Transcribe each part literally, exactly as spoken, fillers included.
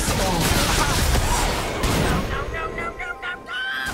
spawned. No, no, no, no, no, no.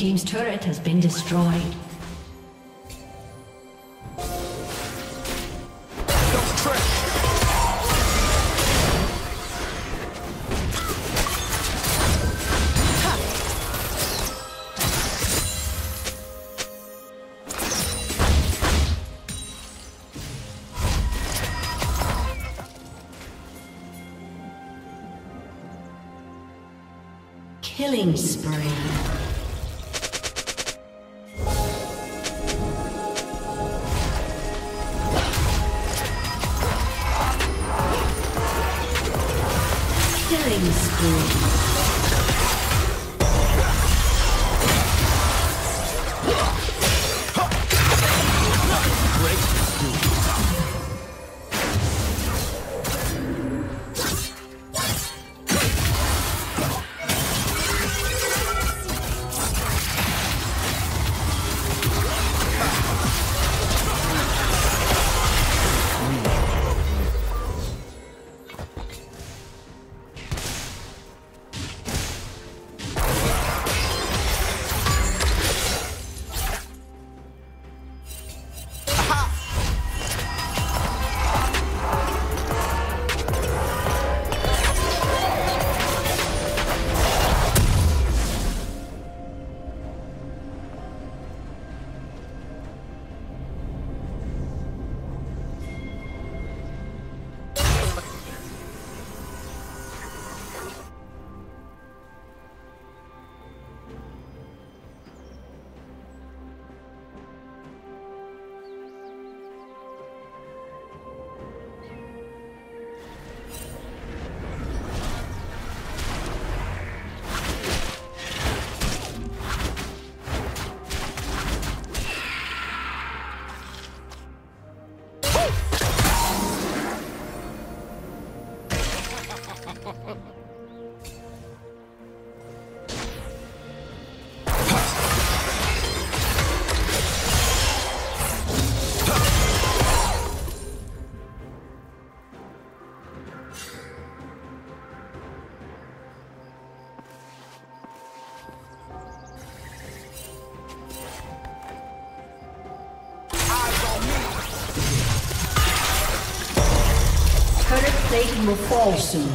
team's turret has been destroyed. Killing spree. Killing spree. Satan will fall soon.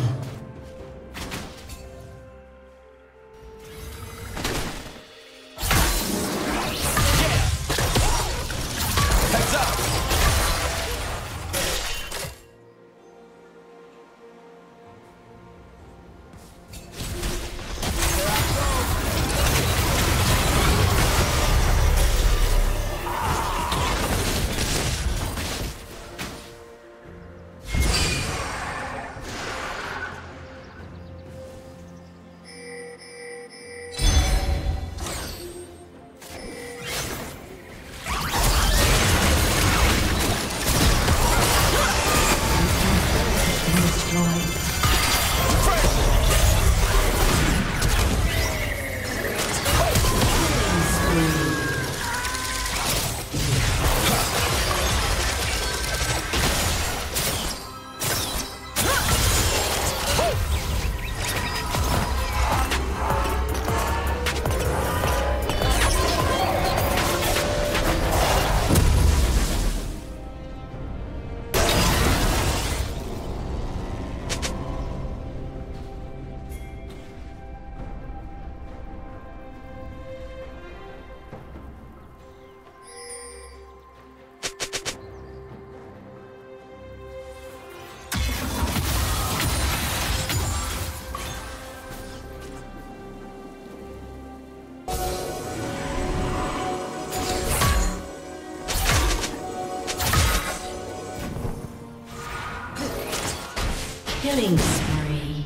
Killing spree.